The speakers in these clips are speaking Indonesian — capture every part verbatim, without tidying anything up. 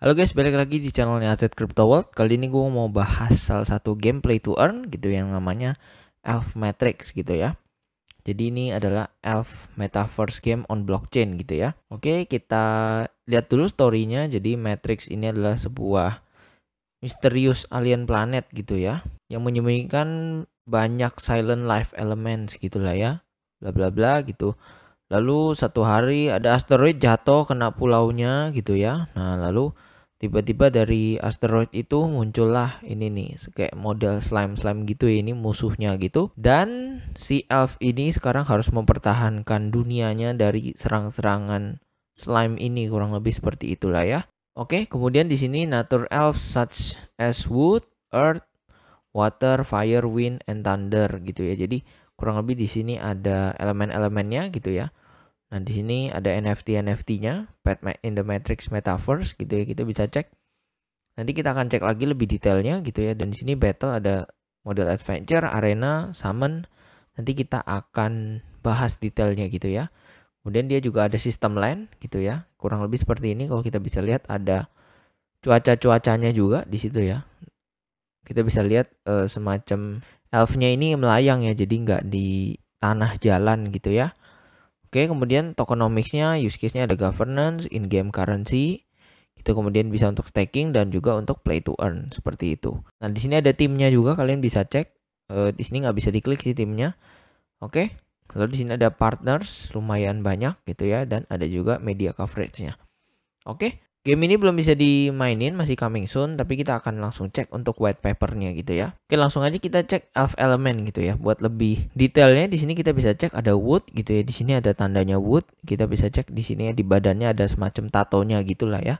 Halo guys, balik lagi di channelnya Asset Crypto World. Kali ini gue mau bahas salah satu game play to earn gitu yang namanya Elf Matrix gitu ya. Jadi ini adalah Elf Metaverse game on blockchain gitu ya. Oke, kita lihat dulu storynya. Jadi Matrix ini adalah sebuah misterius alien planet gitu ya, yang menyembunyikan banyak silent life elements gitulah ya, bla bla bla gitu. Lalu satu hari ada asteroid jatuh kena pulaunya gitu ya. Nah lalu tiba-tiba dari asteroid itu muncullah ini nih kayak model slime-slime gitu ya, ini musuhnya gitu. Dan si elf ini sekarang harus mempertahankan dunianya dari serang-serangan slime ini, kurang lebih seperti itulah ya. Oke, kemudian di sini nature elves such as wood, earth, water, fire, wind, and thunder gitu ya. Jadi kurang lebih di sini ada elemen-elemennya gitu ya. Nah, di sini ada N F T N F T-nya, in the Matrix Metaverse gitu ya, kita bisa cek. Nanti kita akan cek lagi lebih detailnya gitu ya. Dan di sini battle ada model adventure, arena, summon. Nanti kita akan bahas detailnya gitu ya. Kemudian dia juga ada sistem land gitu ya. Kurang lebih seperti ini, kalau kita bisa lihat ada cuaca-cuacanya juga di situ ya. Kita bisa lihat e, semacam elfnya ini melayang ya, jadi nggak di tanah jalan gitu ya. Oke, kemudian tokenomics-nya, use case-nya ada governance, in-game currency, itu kemudian bisa untuk staking dan juga untuk play to earn seperti itu. Nah di sini ada timnya juga, kalian bisa cek. E, di sini nggak bisa diklik sih timnya. Oke, lalu di sini ada partners, lumayan banyak gitu ya, dan ada juga media coverage-nya. Oke, game ini belum bisa dimainin, masih coming soon, tapi kita akan langsung cek untuk white paper-nya gitu ya. Oke, langsung aja kita cek elf element gitu ya. Buat lebih detailnya di sini kita bisa cek ada wood gitu ya. Di sini ada tandanya wood. Kita bisa cek di sini ya, di badannya ada semacam tatonya gitulah ya.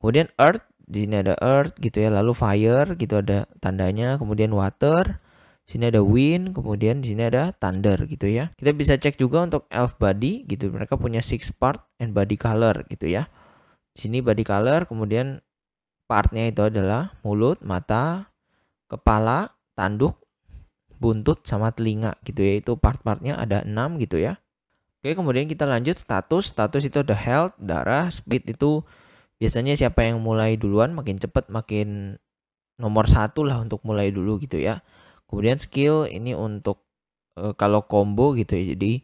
Kemudian earth, di sini ada earth gitu ya. Lalu fire gitu ada tandanya, kemudian water. Di sini ada wind, kemudian di sini ada thunder gitu ya. Kita bisa cek juga untuk elf body gitu. Mereka punya six part and body color gitu ya. Di sini body color, kemudian partnya itu adalah mulut, mata, kepala, tanduk, buntut, sama telinga gitu ya. Itu part-partnya ada enam gitu ya. Oke, kemudian kita lanjut status. Status itu ada health, darah, speed. Itu biasanya siapa yang mulai duluan makin cepat makin nomor satu lah untuk mulai dulu gitu ya. Kemudian skill ini untuk e, kalau combo gitu ya. Jadi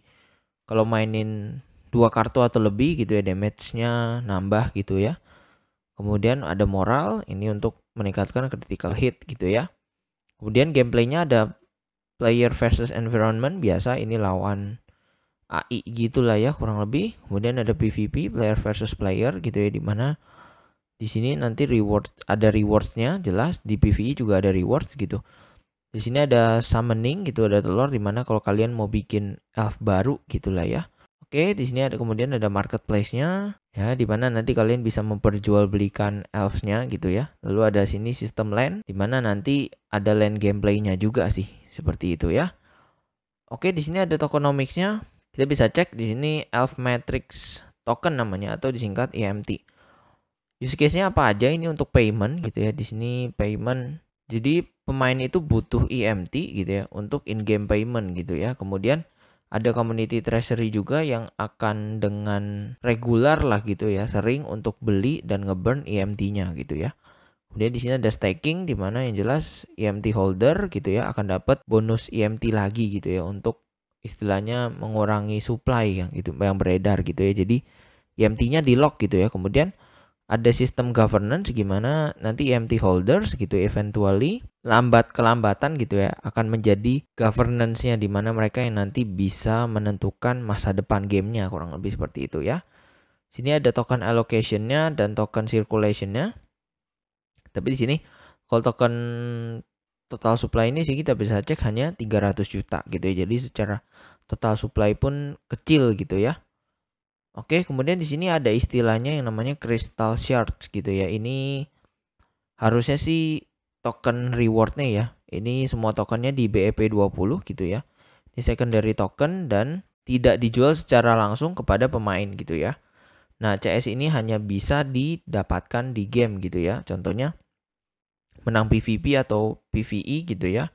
kalau mainin dua kartu atau lebih gitu ya, damage-nya nambah gitu ya. Kemudian ada moral, ini untuk meningkatkan critical hit gitu ya. Kemudian gameplaynya ada player versus environment, biasa ini lawan A I gitulah ya kurang lebih. Kemudian ada P V P, player versus player gitu ya, dimana di sini nanti reward, ada rewards-nya jelas, di P V E juga ada rewards gitu. Di sini ada summoning gitu, ada telur, dimana kalau kalian mau bikin elf baru gitulah ya. Oke, di sini ada kemudian ada marketplace-nya ya, di mana nanti kalian bisa memperjualbelikan elf-nya gitu ya. Lalu ada sini sistem land, di mana nanti ada land gameplay-nya juga sih, seperti itu ya. Oke, di sini ada tokenomics-nya. Kita bisa cek di sini Elf Matrix token namanya, atau disingkat E M T. Use case-nya apa aja, ini untuk payment gitu ya. Di sini payment. Jadi pemain itu butuh E M T gitu ya untuk in-game payment gitu ya. Kemudian ada community treasury juga yang akan dengan regular lah gitu ya, sering untuk beli dan ngeburn E M T-nya gitu ya. Kemudian di sini ada staking, di mana yang jelas E M T holder gitu ya akan dapat bonus E M T lagi gitu ya, untuk istilahnya mengurangi supply yang itu yang beredar gitu ya. Jadi E M T-nya di lock gitu ya. Kemudian ada sistem governance, gimana nanti E M T holders gitu eventually lambat kelambatan gitu ya akan menjadi governance-nya, di mana mereka yang nanti bisa menentukan masa depan gamenya, kurang lebih seperti itu ya. Sini ada token allocation-nya dan token circulation-nya. Tapi di sini kalau token total supply ini sih kita bisa cek hanya tiga ratus juta gitu ya. Jadi secara total supply pun kecil gitu ya. Oke, kemudian di sini ada istilahnya yang namanya Crystal Shards gitu ya. Ini harusnya sih token rewardnya ya, ini semua tokennya di B E P dua puluh gitu ya, ini secondary token dan tidak dijual secara langsung kepada pemain gitu ya. Nah C S ini hanya bisa didapatkan di game gitu ya, contohnya menang P V P atau P V E gitu ya.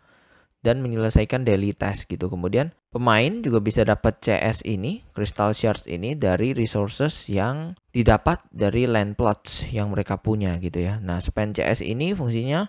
dan menyelesaikan daily task gitu. Kemudian pemain juga bisa dapat C S ini, Crystal Shards ini, dari resources yang didapat dari land plots yang mereka punya gitu ya. Nah, spend C S ini fungsinya,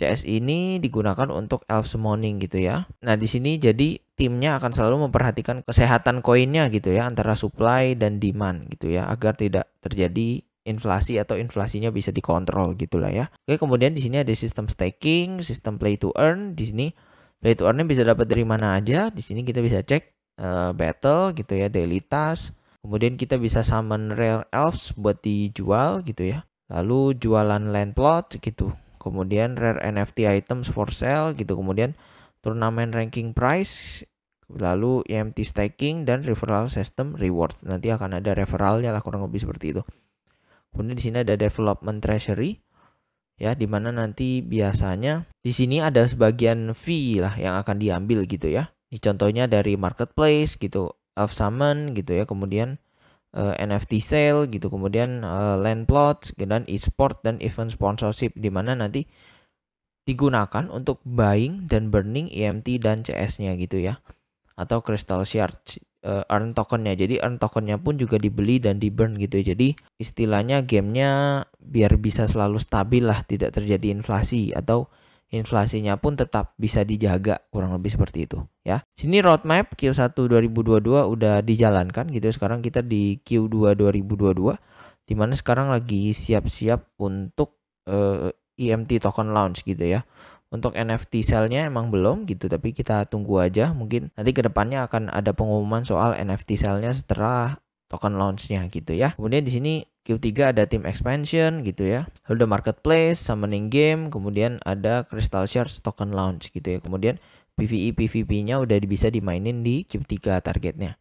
C S ini digunakan untuk elf summoning gitu ya. Nah, di sini jadi timnya akan selalu memperhatikan kesehatan koinnya gitu ya, antara supply dan demand gitu ya, agar tidak terjadi inflasi atau inflasinya bisa dikontrol gitulah ya. Oke, kemudian di sini ada sistem staking, sistem play to earn. Di sini play to earn-nya bisa dapat dari mana aja. Di sini kita bisa cek uh, battle gitu ya, daily task. Kemudian kita bisa summon rare elves buat dijual gitu ya. Lalu jualan land plot gitu. Kemudian rare N F T items for sale gitu. Kemudian turnamen ranking price. Lalu E M T staking dan referral system rewards. Nanti akan ada referralnya lah, kurang lebih seperti itu. Kemudian di sini ada development treasury ya, dimana nanti biasanya di sini ada sebagian fee lah yang akan diambil gitu ya. Ini contohnya dari marketplace gitu, elf summon gitu ya, kemudian uh, N F T sale gitu, kemudian uh, land plots dan e-sport dan event sponsorship, dimana nanti digunakan untuk buying dan burning E M T dan C S-nya gitu ya, atau crystal shards. Earn tokennya, jadi earn tokennya pun juga dibeli dan di burn gitu. Jadi istilahnya gamenya biar bisa selalu stabil lah, tidak terjadi inflasi atau inflasinya pun tetap bisa dijaga, kurang lebih seperti itu ya. Sini roadmap Q satu dua ribu dua puluh dua udah dijalankan gitu. Sekarang kita di Q dua dua ribu dua puluh dua, dimana sekarang lagi siap-siap untuk uh, E M T token launch gitu ya. Untuk N F T sale-nya emang belum gitu, tapi kita tunggu aja. Mungkin nanti kedepannya akan ada pengumuman soal N F T sale-nya setelah token launch-nya gitu ya. Kemudian di sini Q tiga ada tim expansion gitu ya. Lalu ada marketplace, summoning game, kemudian ada Crystal Shards token launch gitu ya. Kemudian P V E, P V P-nya udah bisa dimainin di Q tiga targetnya.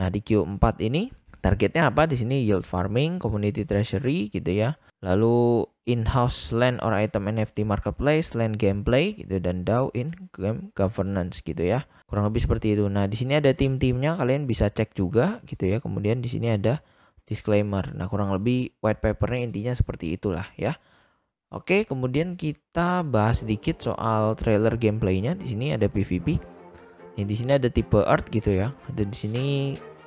Nah di Q empat ini targetnya apa? Di sini yield farming, community treasury gitu ya. Lalu in-house land or item N F T marketplace, land gameplay gitu, dan DAO in game governance gitu ya. Kurang lebih seperti itu. Nah, di sini ada tim-timnya, kalian bisa cek juga gitu ya. Kemudian di sini ada disclaimer. Nah, kurang lebih white paper-nya intinya seperti itulah ya. Oke, kemudian kita bahas sedikit soal trailer gameplaynya. Di sini ada P V P. Nah, di sini ada tipe art gitu ya. Dan di sini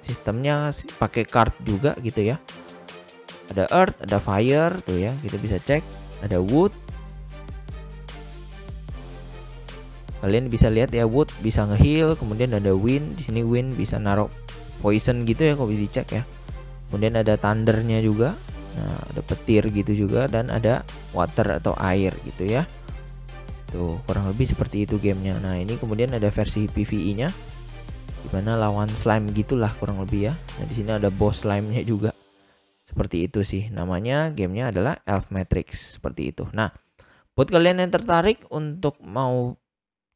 sistemnya pakai card juga gitu ya. Ada earth, ada fire tuh ya, kita bisa cek. Ada wood, kalian bisa lihat ya, wood bisa ngeheal. Kemudian ada wind, di sini wind bisa naruh poison gitu ya, kalau bisa dicek ya. Kemudian ada thundernya juga. Nah ada petir gitu juga, dan ada water atau air gitu ya. Tuh kurang lebih seperti itu gamenya. Nah ini kemudian ada versi P V E nya, dimana lawan slime gitulah kurang lebih ya. Nah di sini ada boss slime nya juga. Seperti itu sih, namanya gamenya adalah Elf Matrix, seperti itu. Nah, buat kalian yang tertarik untuk mau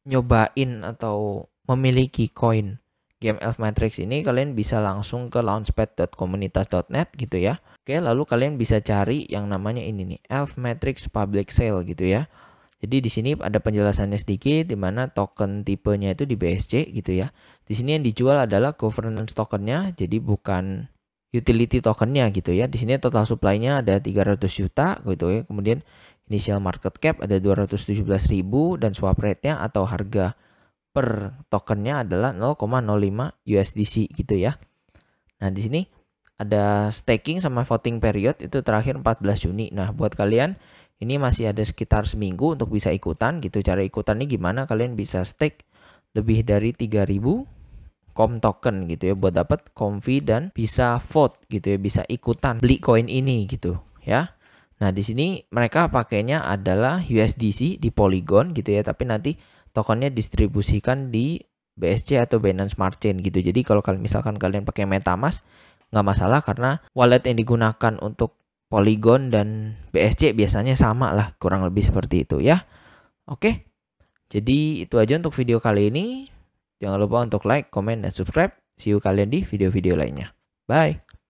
nyobain atau memiliki koin game Elf Matrix ini, kalian bisa langsung ke launchpad dot komunitas dot net gitu ya. Oke, lalu kalian bisa cari yang namanya ini nih, Elf Matrix Public Sale gitu ya. Jadi di sini ada penjelasannya sedikit, di mana token tipenya itu di B S C gitu ya. Di sini yang dijual adalah governance tokennya, jadi bukan utility tokennya gitu ya. Di sini total supply-nya ada tiga ratus juta gitu ya. Kemudian initial market cap ada dua ratus tujuh belas ribu, dan swap rate-nya atau harga per tokennya adalah nol koma nol lima U S D C gitu ya. Nah, di sini ada staking sama voting period itu terakhir empat belas Juni. Nah, buat kalian ini masih ada sekitar seminggu untuk bisa ikutan gitu. Cara ikutannya gimana? Kalian bisa stake lebih dari tiga ribu com token gitu ya, buat dapat comfy dan bisa vote gitu ya, bisa ikutan beli koin ini gitu ya. Nah di sini mereka pakainya adalah U S D C di Polygon gitu ya, tapi nanti tokennya distribusikan di B S C atau Binance Smart Chain gitu. Jadi kalau kalian misalkan kalian pakai metamask nggak masalah, karena wallet yang digunakan untuk Polygon dan B S C biasanya sama lah, kurang lebih seperti itu ya. Oke, jadi itu aja untuk video kali ini. Jangan lupa untuk like, comment, dan subscribe. See you kalian di video-video lainnya. Bye!